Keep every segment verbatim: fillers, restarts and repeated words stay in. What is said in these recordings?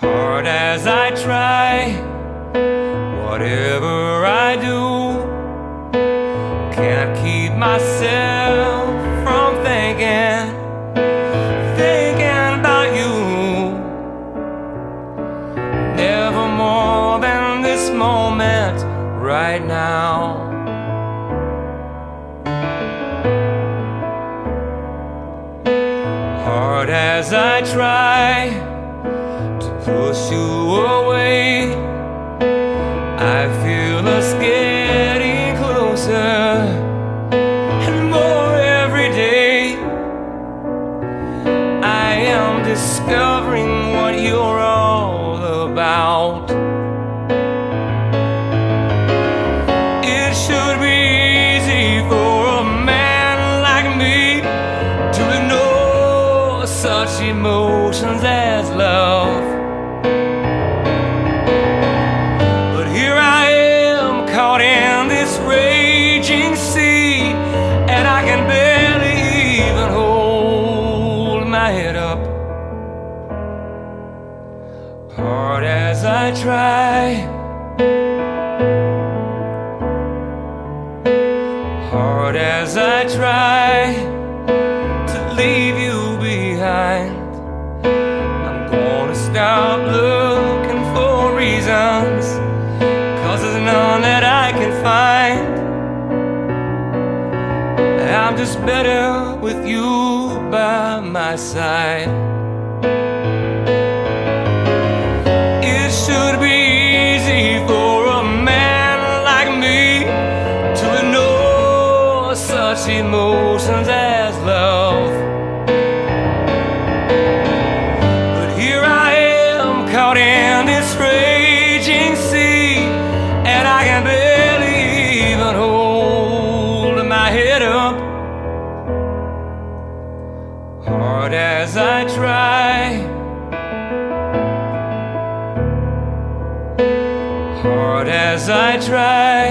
Hard as I try, whatever I do, can't keep myself from thinking, thinking about you. Never more than this moment right now. Hard as I try push you away, I feel us getting closer and more every day. I am discovering what you're all about. It should be easy for a man like me to ignore such emotions as love. Hard as I try, hard as I try to leave you behind, I'm gonna stop looking for reasons, 'cause there's none that I can find. I'm just better with you by my side. Should be easy for a man like me to ignore such emotions as love. But here I am caught in this raging sea, and I can barely even hold my head up. Hard as I try, hard as I try,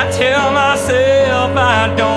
I tell myself I don't